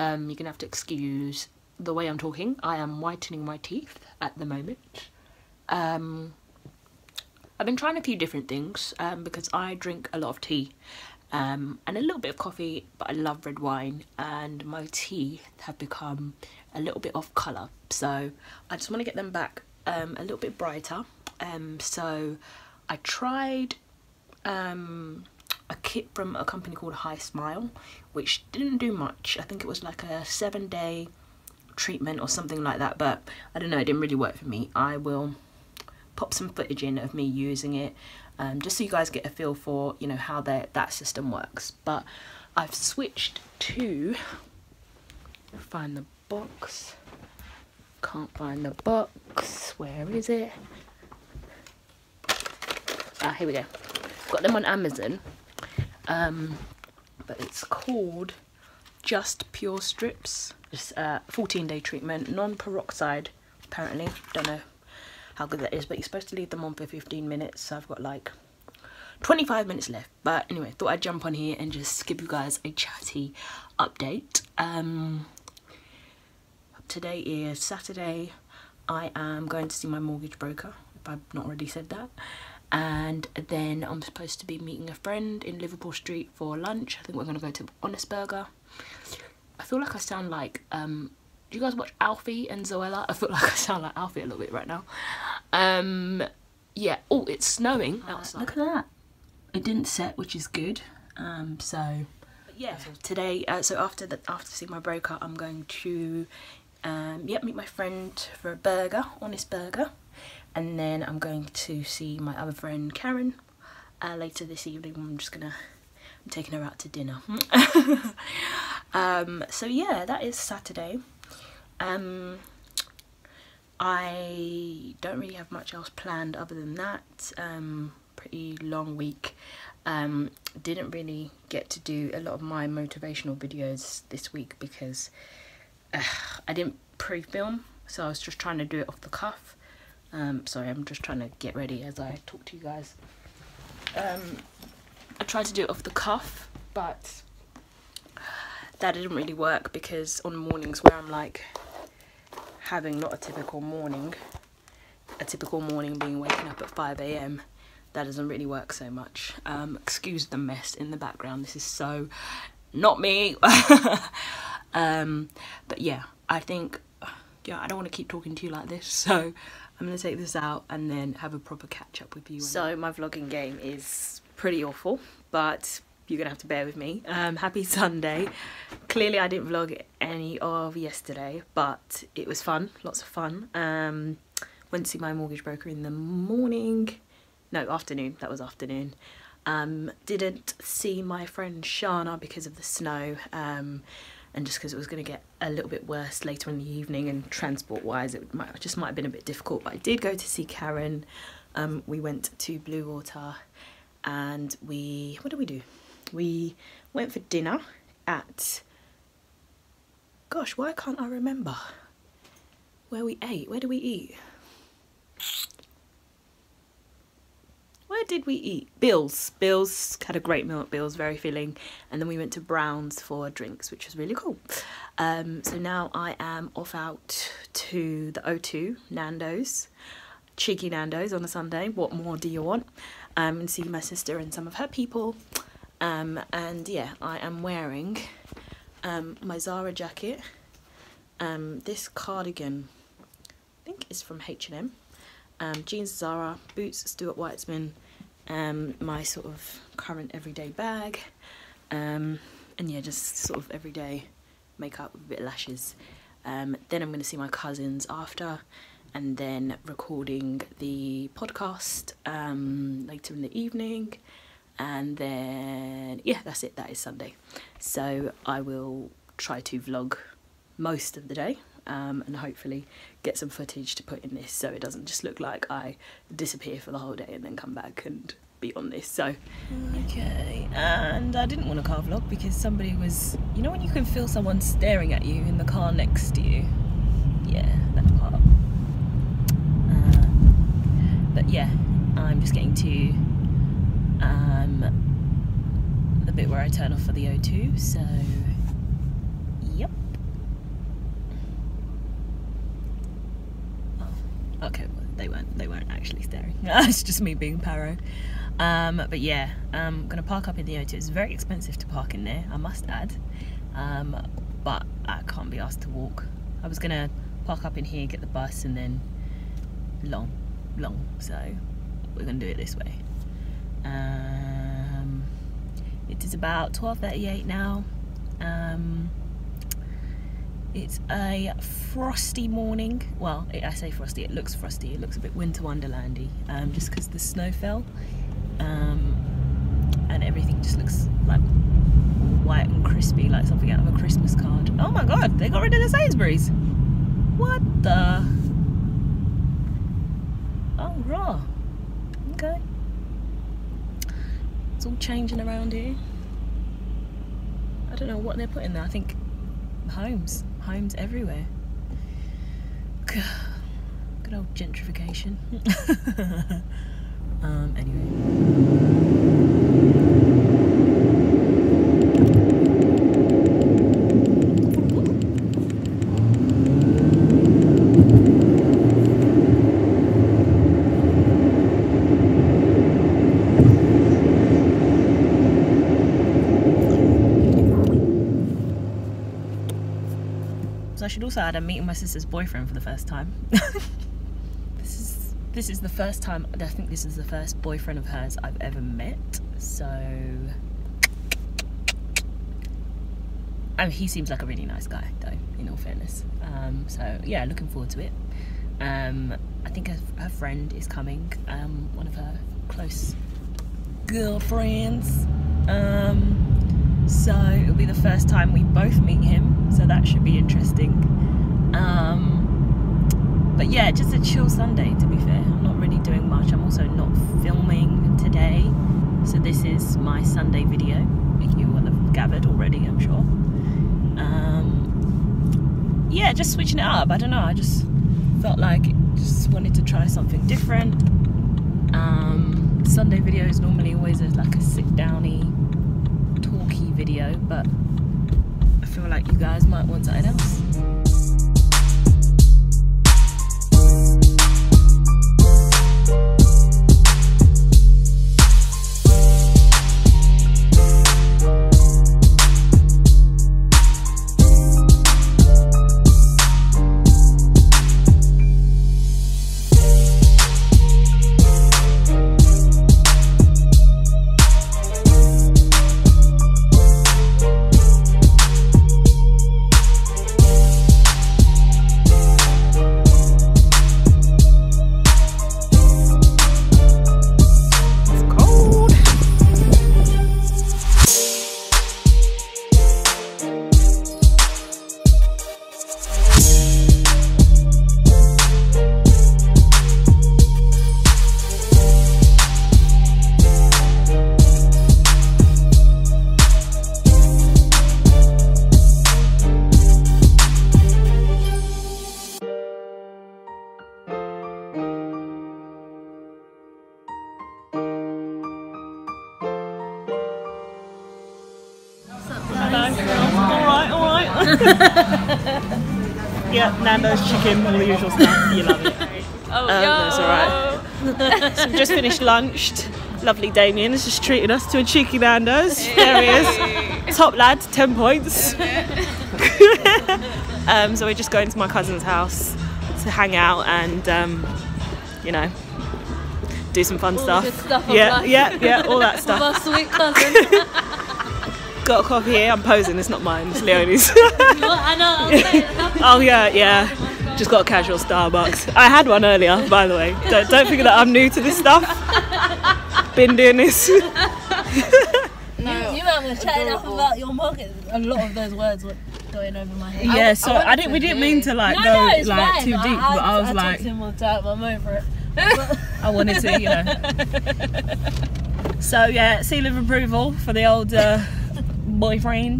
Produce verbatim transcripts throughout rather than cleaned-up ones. Um, you're going to have to excuse the way I'm talking. I am whitening my teeth at the moment. Um, I've been trying a few different things um, because I drink a lot of tea um, and a little bit of coffee, but I love red wine, and my teeth have become a little bit off colour. So I just want to get them back um, a little bit brighter. Um, so I tried um, a kit from a company called Hi Smile, which didn't do much. I think it was like a seven day treatment or something like that, but I don't know, it didn't really work for me. I will pop some footage in of me using it, um, just so you guys get a feel for, you know, how that that system works. But I've switched to, find the box, can't find the box, where is it? Ah, here we go. Got them on Amazon, um, but it's called Just Pure Strips. It's a fourteen day treatment, non-peroxide apparently, don't know how good that is, but you're supposed to leave them on for fifteen minutes, so I've got like twenty-five minutes left. But anyway, thought I'd jump on here and just give you guys a chatty update. Um, today is Saturday. I am going to see my mortgage broker, if I've not already said that. And then I'm supposed to be meeting a friend in Liverpool Street for lunch. I think we're going to go to Honest Burger. I feel like I sound like, um, do you guys watch Alfie and Zoella? I feel like I sound like Alfie a little bit right now. Um, yeah, oh, it's snowing outside. Look at that. It didn't set, which is good. Um, so, yeah, so today, uh, so after the, after seeing my broker, I'm going to, um, yeah, meet my friend for a burger, Honest Burger. And then I'm going to see my other friend Karen uh, later this evening. I'm just gonna, I'm taking her out to dinner. um, so yeah, that is Saturday. Um, I don't really have much else planned other than that. Um, pretty long week. Um, didn't really get to do a lot of my motivational videos this week because uh, I didn't pre-film, so I was just trying to do it off the cuff. Um, sorry, I'm just trying to get ready as I talk to you guys. Um, I tried to do it off the cuff, but that didn't really work because on mornings where I'm like having not a typical morning, a typical morning being waking up at five A M, that doesn't really work so much. Um, excuse the mess in the background, this is so not me. um, but yeah, I think, yeah, I don't want to keep talking to you like this, so I'm going to take this out and then have a proper catch up with you. So my vlogging game is pretty awful, but you're going to have to bear with me. Um, happy Sunday. Clearly I didn't vlog any of yesterday, but it was fun, lots of fun. Um, went to see my mortgage broker in the morning, no, afternoon, that was afternoon. Um, didn't see my friend Shana because of the snow. Um, and just because it was going to get a little bit worse later in the evening, and transport wise it might, just might have been a bit difficult. But I did go to see Karen. Um, we went to Bluewater and we, what did we do? We went for dinner at, gosh, why can't I remember where we ate? Where did we eat? Where did we eat? Bill's. Bill's, had a great meal at Bill's, very filling. And then we went to Brown's for drinks, which was really cool. Um, so now I am off out to the O two, Nando's. Cheeky Nando's on a Sunday, what more do you want? Um, and see my sister and some of her people. Um, and yeah, I am wearing um, my Zara jacket. Um, this cardigan, I think is from H and M. Um, jeans Zara, boots Stuart Weitzman, um, my sort of current everyday bag, um, and yeah, just sort of everyday makeup with a bit of lashes. Um, then I'm going to see my cousins after, and then recording the podcast um, later in the evening, and then yeah, that's it, that is Sunday. So I will try to vlog most of the day. Um, and hopefully get some footage to put in this so it doesn't just look like I disappear for the whole day and then come back and be on this. So okay, and I didn't want a car vlog because somebody was, you know when you can feel someone staring at you in the car next to you? Yeah, that part. Uh, but yeah, I'm just getting to um, the bit where I turn off for the O two, so yep. they weren't they weren't actually staring. It's just me being paro. Um, but yeah, I'm gonna park up in the O two. It's very expensive to park in there, I must add, um, but I can't be asked to walk. I was gonna park up in here, get the bus, and then long long so we're gonna do it this way. Um, it is about twelve thirty-eight now. Um, it's a frosty morning. Well, I say frosty, it looks frosty, it looks a bit winter wonderlandy, um, just because the snow fell, um, and everything just looks like white and crispy, like something out of a Christmas card. Oh my god, they got rid of the Sainsbury's! What the? Oh raw, okay. It's all changing around here. I don't know what they're putting there. I think homes, homes everywhere. Good old gentrification. um, anyway. I should also add, I'm meeting my sister's boyfriend for the first time. this is this is the first time, I think this is the first boyfriend of hers I've ever met, so and he seems like a really nice guy though, in all fairness, um, so yeah, looking forward to it. um, I think her, her friend is coming, um, one of her close girlfriends, um, so it'll be the first time we both meet him, so that should be interesting. Um, but yeah, just a chill Sunday, to be fair. I'm not really doing much. I'm also not filming today, so this is my Sunday video. You will have gathered already, I'm sure. Um, yeah, just switching it up. I don't know, I just felt like just wanted to try something different. Um, Sunday video is normally always a, like a sit-downy talky video, but I feel like you guys might want something else. Yeah, Nando's chicken, all the usual stuff. You love it. Oh, um, yo. That's alright. So we've just finished lunch. Lovely Damien has just treated us to a cheeky Nando's. Hey. There he is. Top lad, ten points. um, so we're just going to my cousin's house to hang out and, um, you know, do some fun all stuff. Good stuff yeah, yeah, yeah, all that stuff. Our sweet cousin. Got a coffee here. I'm posing. It's not mine. It's Leonie's. Oh yeah, yeah. Just got a casual Starbucks. I had one earlier, by the way. Don't, don't figure that I'm new to this stuff. Been doing this. No, you were chatting up about your market. A lot of those words were going over my head. Yeah, I, so I, I didn't. We didn't mean to like no, go no, like fine. too deep, I, I, but I was I like, more time. I'm over it. I wanted to, you know. So yeah, seal of approval for the old. Uh, boyfriend.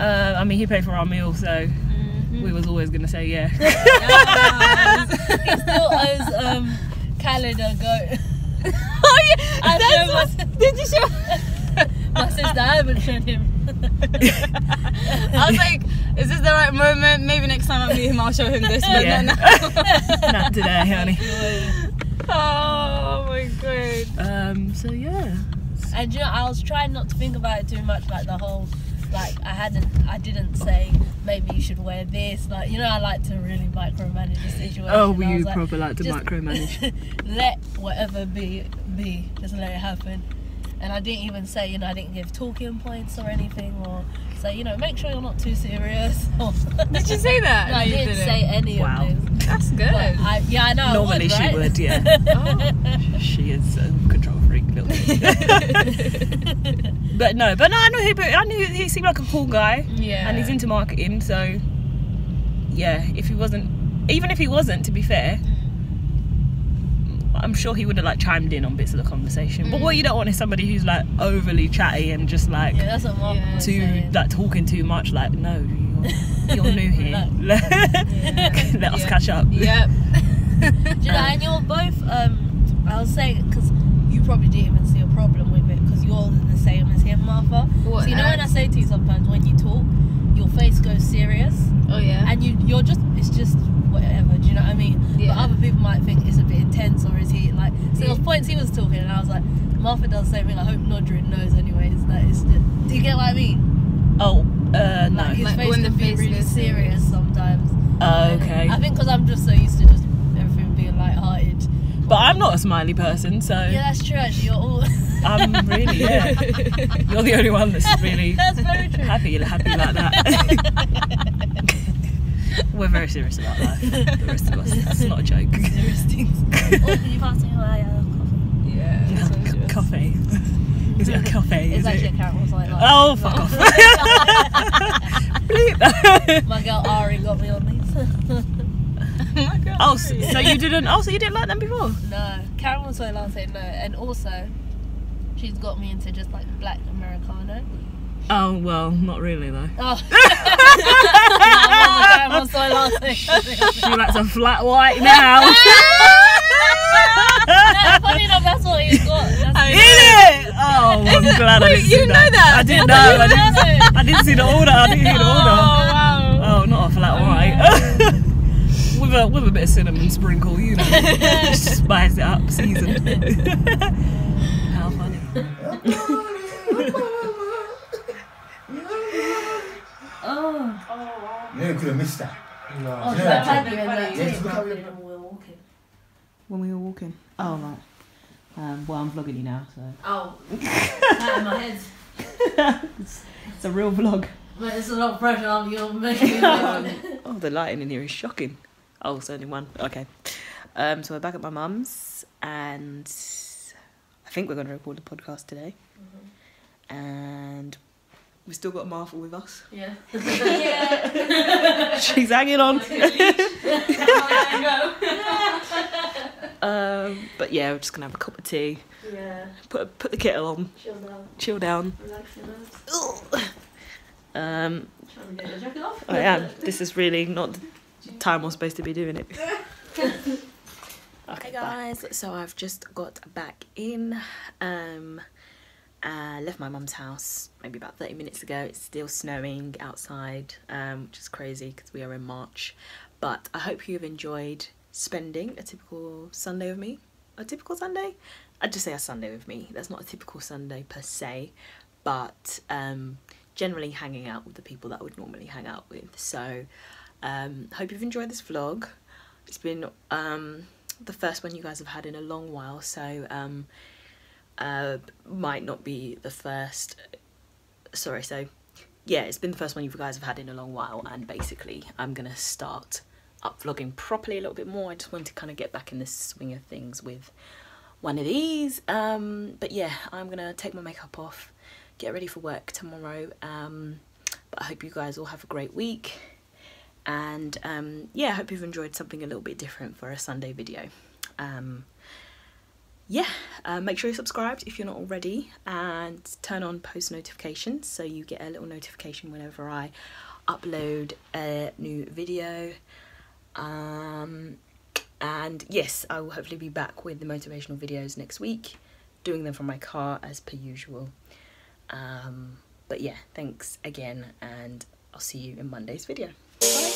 uh, I mean, he paid for our meal, so mm-hmm. we was always gonna say yeah. He still owes um, Khaled a goat. Oh yeah, I that's what, my, did you show? My sister, I haven't shown him. I was like, Is this the right moment? Maybe next time I meet him, I'll show him this. But yeah. Not now. Not today, honey. Oh my god. Um. So yeah. And you know, I was trying not to think about it too much, like the whole, like I hadn't, I didn't say maybe you should wear this. Like you know, I like to really micromanage the situation. Oh, well, you probably like, like to micromanage. Let whatever be be. Just let it happen. And I didn't even say, you know, I didn't give talking points or anything, or say, you know, make sure you're not too serious. Did you say that? No, I didn't, didn't say any wow. of this. That's good. I, yeah, I know. Normally I would, right? She would, yeah. Oh. She is a control freak, little thing. But no, but no, I knew, he, I knew he seemed like a cool guy. Yeah. And he's into marketing, so yeah, if he wasn't, even if he wasn't, to be fair, I'm sure he would have like chimed in on bits of the conversation. Mm. But what you don't want is somebody who's like overly chatty and just like yeah, that's what yeah, too saying. like talking too much. Like no, you're, you're new here. Let, yeah. let us yeah. catch up. Yep. Do you know? And you're both. Um, I was saying because you probably didn't even see a problem with it because you're the same as him, Martha. What, so you know when I say to you sometimes when you talk, your face goes serious. Oh yeah. And you you're just it's just whatever. Do you know what I mean? Yeah. But other people might think it's a bit intense or is he like? So there was points he was talking and I was like, Martha does the same thing. I hope Nodrin knows anyways. That it's just, do you get what I mean? Oh, uh, like no. His like face when the face is really serious it. sometimes. Oh, uh, okay. I think because I'm just so used to just everything being light-hearted. But I'm not a smiley person, so. Yeah, that's true. Actually, you're all. I'm um, really, yeah. You're the only one that's really. That's very true. Happy, happy like that. We're very serious about life. The rest of us, that's not a joke. Serious things. Or can you pass me my uh, coffee? Yeah. No, c coffee. Is it a coffee? It's is actually it? a caramel. Like, like, oh, fuck like, off. Bleep. My girl Ari got me on these. My girl. Oh, so, so you didn't? Oh, so you didn't like them before? No, caramel soy latte. No, and also, she's got me into just like black Americano. Oh well, not really though. Oh. No, so she likes a flat white now. No, funny enough, that's what he's got. That's is it? it? Oh, is I'm it? glad Wait, I didn't you see didn't that. know that. I didn't I know. I didn't, I didn't see the order. I didn't hear the order. Oh wow. Oh, not a flat white. With a with a bit of cinnamon sprinkle, you know, just spice it up, seasoned. How funny. Oh. Oh wow. You could have missed that. No. Oh, yeah, that had that. Yeah, when we were walking. When we were walking. Oh right. Um, well, I'm vlogging you now, so. Oh. Out of my head. it's, it's a real vlog. But it's a lot of pressure on you. Oh, the lighting in here is shocking. Oh, it's only one. Okay. Um, so we're back at my mum's, and I think we're going to record the podcast today. Mm-hmm. And. We've still got Martha with us. Yeah. Yeah. She's hanging on. um, but yeah, we're just going to have a cup of tea. Yeah. Put a, put the kettle on. Chill down. Chill down. Relax your nerves. Um, Trying to get your jacket off? I am. This is really not the time or space to be doing it. Okay, hey guys. Bye. So I've just got back in. Um... Uh, left my mum's house maybe about thirty minutes ago. It's still snowing outside, um, which is crazy because we are in March. But I hope you've enjoyed spending a typical Sunday with me. A typical Sunday? I'd just say a Sunday with me. That's not a typical Sunday per se, but um, generally hanging out with the people that I would normally hang out with. So um, hope you've enjoyed this vlog. It's been um, the first one you guys have had in a long while, so um, Uh, might not be the first, sorry, so yeah, it's been the first one you guys have had in a long while, and basically I'm gonna start up vlogging properly a little bit more. I just wanted to kind of get back in the swing of things with one of these, um, but yeah, I'm gonna take my makeup off, get ready for work tomorrow, um, but I hope you guys all have a great week, and um, yeah, I hope you've enjoyed something a little bit different for a Sunday video. Um, yeah, uh, make sure you're subscribed if you're not already, and turn on post notifications so you get a little notification whenever I upload a new video. Um, and yes, I will hopefully be back with the motivational videos next week, doing them from my car as per usual. Um, but yeah, thanks again, and I'll see you in Monday's video. Bye.